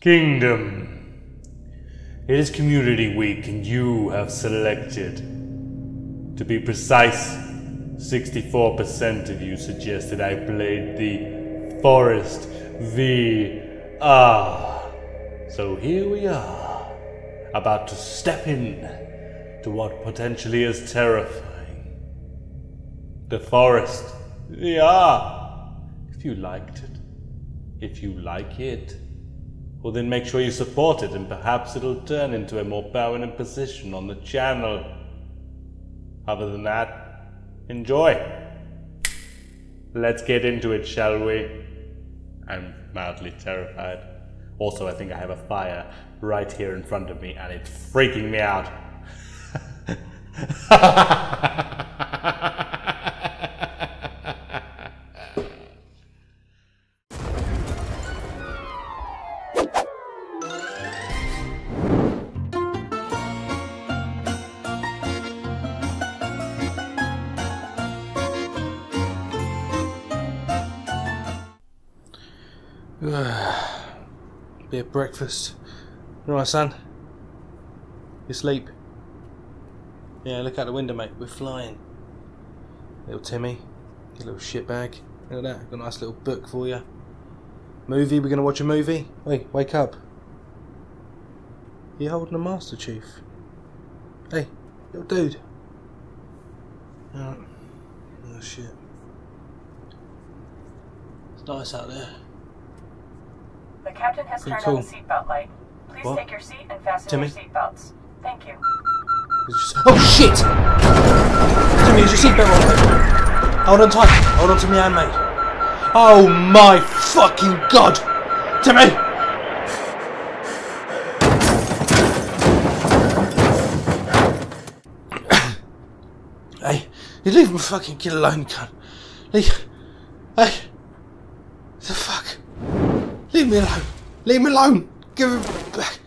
Kingdom, it is Community Week and you have selected. To be precise, 64% of you suggested I played The Forest VR. So here we are, about to step in to what potentially is terrifying. The Forest VR. If you liked it, if you like it, well, then make sure you support it and perhaps it'll turn into a more permanent position on the channel. Other than that, enjoy. Let's get into it, shall we? I'm mildly terrified. Also, I think I have a fire right here in front of me and it's freaking me out. Bit of breakfast. You alright, son? You asleep? Yeah, look out the window, mate. We're flying. Little Timmy, your little shitbag. Look at that. I've got a nice little book for you. Movie? We're gonna watch a movie? Wait, wake up. You holding a Master Chief? Hey, little dude. Alright. Oh shit. It's nice out there. The captain has turned on the seatbelt light. Please take your seat and fasten your seatbelts. Thank you. Oh shit! Timmy, is your seatbelt on? Hold on tight. Hold on to me hand, mate. Oh my fucking god! Timmy! Hey, you leave my fucking kid alone, cunt. Leave. Hey. The fuck? Leave me alone! Leave me alone! Give it back!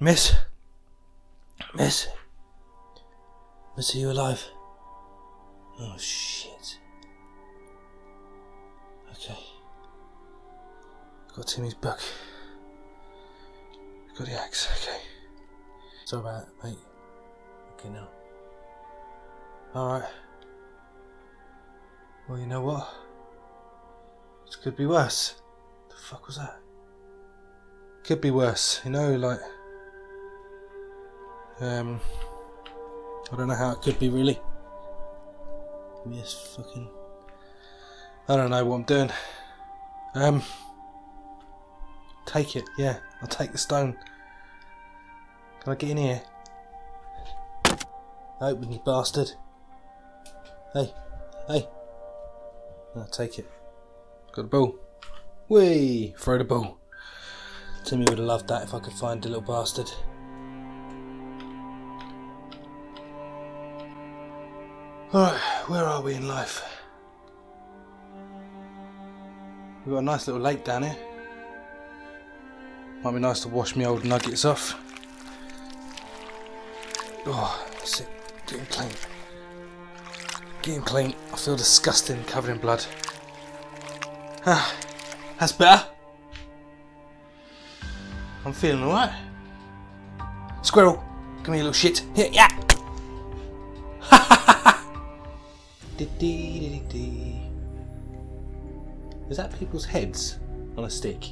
Miss? Miss? Miss, are you alive? Oh shit. Okay. Got Timmy's book. Got the axe, okay. Sorry about that, mate. Okay now. Alright. Well, you know what? This could be worse. The fuck was that? Could be worse, you know, like... I don't know how it could be, really. Give me this fucking... I don't know what I'm doing. Take it, yeah. I'll take the stone. Can I get in here? Open, you bastard. Hey, hey. I'll take it. Got a ball. Whee! Throw the ball. Timmy would have loved that if I could find the little bastard. Alright, where are we in life? We've got a nice little lake down here. Might be nice to wash me old nuggets off. Oh, that's it. Get him clean. Get him clean. I feel disgusting, covered in blood. Ah, that's better. I'm feeling alright. Squirrel, come here, little shit. Here, yeah. Ha ha ha. Is that people's heads on a stick?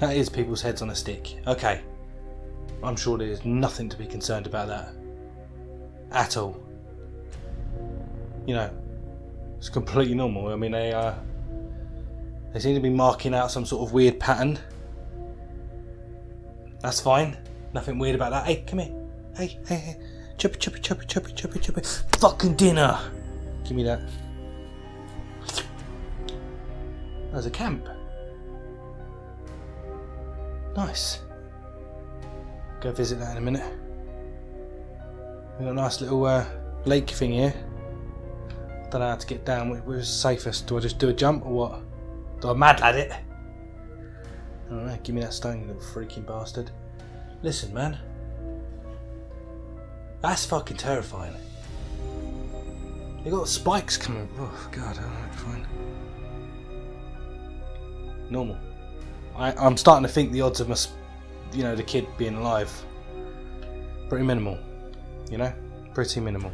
That is people's heads on a stick. Okay. I'm sure there's nothing to be concerned about that. At all. You know. It's completely normal. I mean, they seem to be marking out some sort of weird pattern. That's fine. Nothing weird about that. Hey, come here. Hey, hey, hey. Chubby, chubby, chubby, chubby, chubby, chubby. Fucking dinner. Give me that. There's a camp. Nice. Go visit that in a minute. We've got a nice little lake thing here. I don't know how to get down. Where's safest? Do I just do a jump or what? Do I mad at it? I don't know. Give me that stone, you little freaking bastard. Listen, man. That's fucking terrifying. They got spikes coming. Oh god. Alright, fine. normal. I'm starting to think the odds of the kid being alive, pretty minimal, pretty minimal.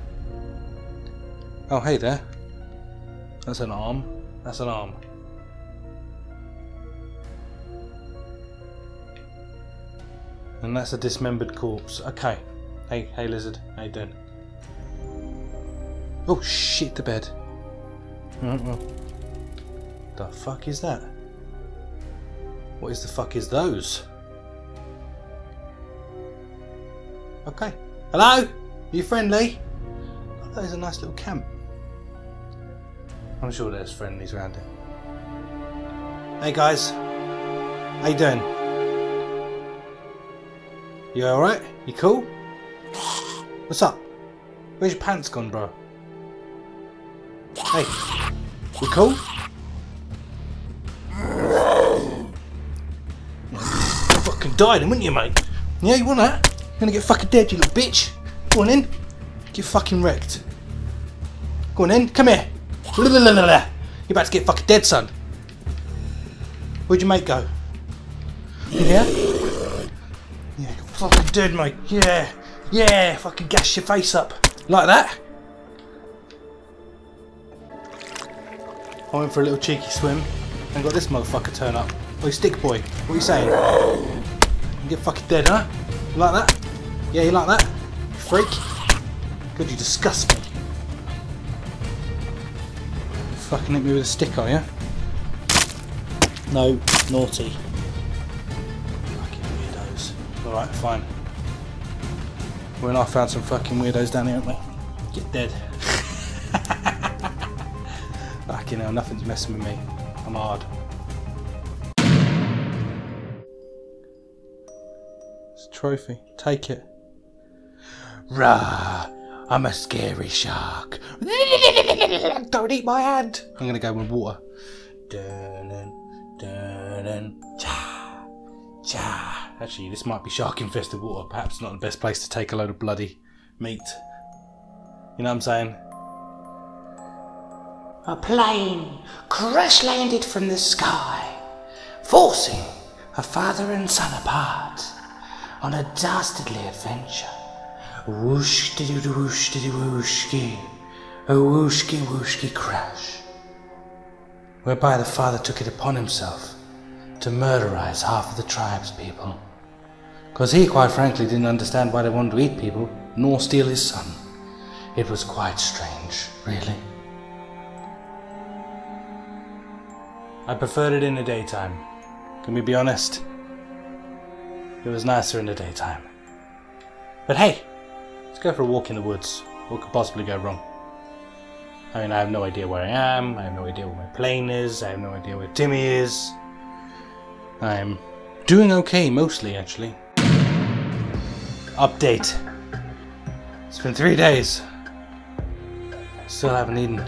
Oh, hey there. That's an arm. That's an arm. And that's a dismembered corpse. Okay. Hey, hey lizard. How you doing? Oh shit, the bed. The fuck is that? What is the fuck is those? Okay. Hello? Are you friendly? Oh, that is a nice little camp. I'm sure there's friendlies around here. Hey guys. How you doing? You alright? You cool? What's up? Where's your pants gone, bro? Hey. You cool? Fucking died him, wouldn't you, mate? Yeah, you want that? You're gonna get fucking dead, you little bitch. Go on in. Get fucking wrecked. Go on in. Come here. You're about to get fucking dead, son. Where'd your mate go? In here? Yeah, you're fucking dead, mate. Yeah. Yeah, fucking gash your face up. Like that. I went for a little cheeky swim and got this motherfucker turn up. Oi, stick boy, what are you saying? You get fucking dead, huh? You like that? Yeah, you like that? You freak? Good, you disgust me. You fucking hit me with a stick, are you? No, naughty. Fucking weirdos. Alright, fine. Well, and I found some fucking weirdos down here, haven't we? Get dead. Fucking hell, nothing's messing with me. I'm hard. It's a trophy. Take it. Rah! I'm a scary shark. Don't eat my hand! I'm gonna go with water. Dun, dun, dun, cha, cha. Actually, this might be shark infested water. Perhaps not the best place to take a load of bloody meat. You know what I'm saying? A plane crash-landed from the sky, forcing a father and son apart on a dastardly adventure. Whoosh-diddy-whoosh-diddy-whooshki, a whooshki-whooshki crash, whereby the father took it upon himself to murderize half of the tribe's people, because he quite frankly didn't understand why they wanted to eat people, nor steal his son. It was quite strange, really. I preferred it in the daytime. Can we be honest? It was nicer in the daytime. But hey, let's go for a walk in the woods. What could possibly go wrong? I mean, I have no idea where I am. I have no idea where my plane is. I have no idea where Timmy is. I'm doing okay, mostly, actually. Update. It's been 3 days. Still haven't eaten.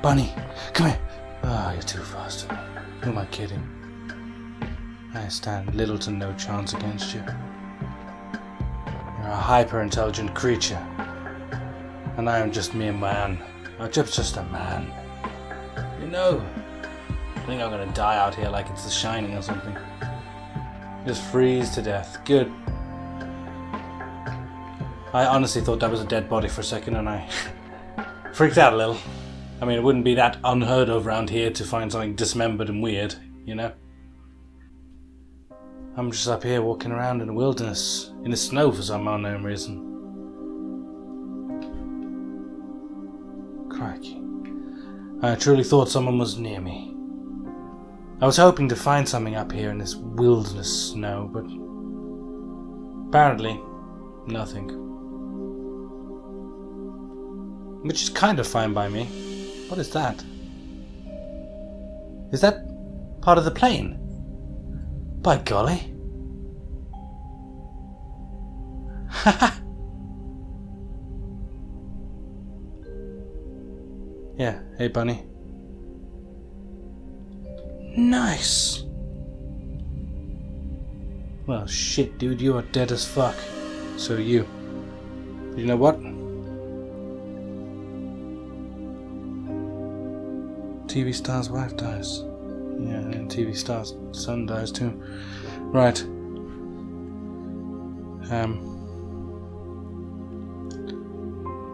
Bunny, come here. Ah, oh, you're too fast. Who am I kidding? I stand little to no chance against you. You're a hyper-intelligent creature. And I am just mere man. I'm just a man. You know, I think I'm gonna die out here like it's The Shining or something. Just freeze to death. Good. I honestly thought that was a dead body for a second and I freaked out a little. I mean, it wouldn't be that unheard of around here to find something dismembered and weird, you know? I'm just up here walking around in the wilderness, in the snow for some unknown reason. Crikey. I truly thought someone was near me. I was hoping to find something up here in this wilderness snow, but apparently nothing. Which is kind of fine by me. What is that? Is that part of the plane? By golly. Haha. Yeah, hey bunny. Nice. Well shit dude, you are dead as fuck. So are you. But you know what? TV star's wife dies. Yeah, and then TV starts, sun dies too. Right.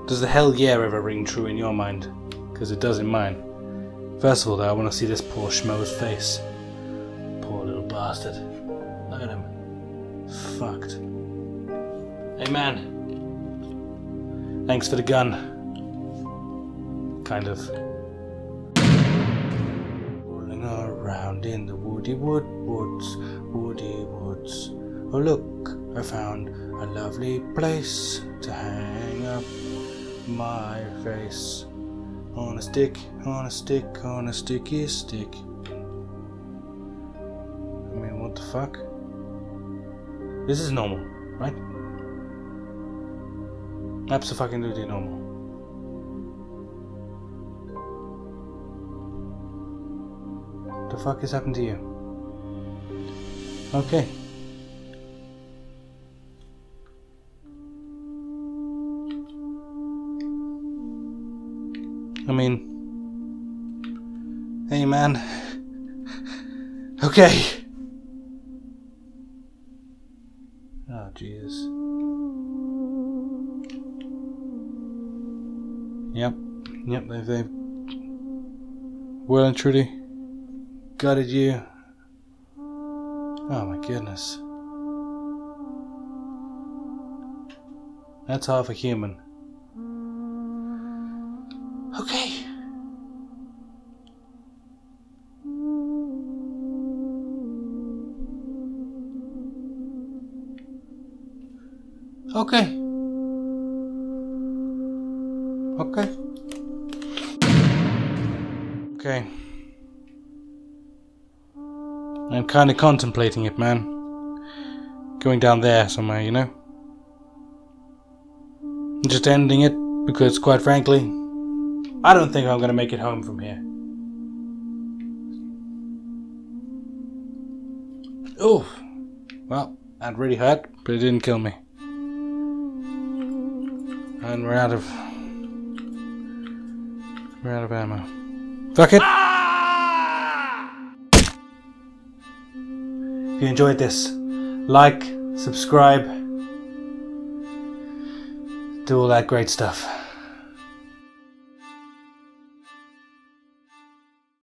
Does the hell yeah ever ring true in your mind? Because it does in mine. First of all, though, I want to see this poor schmo's face. Poor little bastard. Look at him. Fucked. Hey, man. Thanks for the gun. Kind of. Rolling around in the woody woods. Oh, look, I found a lovely place to hang up my face. On a sticky stick. I mean, what the fuck? This is normal, right? Abso-fucking-lutely normal. The fuck has happened to you? Okay. I mean, hey man, okay. Oh, Jesus. Yep, they've well and truly gutted you. Oh my goodness. That's half a human. Okay. Okay. I'm kind of contemplating it, man. Going down there somewhere, you know? Just ending it, because quite frankly, I don't think I'm going to make it home from here. Oof. Well, that really hurt, but it didn't kill me. And we're out of ammo. Fuck it! Ah! If you enjoyed this, like, subscribe, do all that great stuff.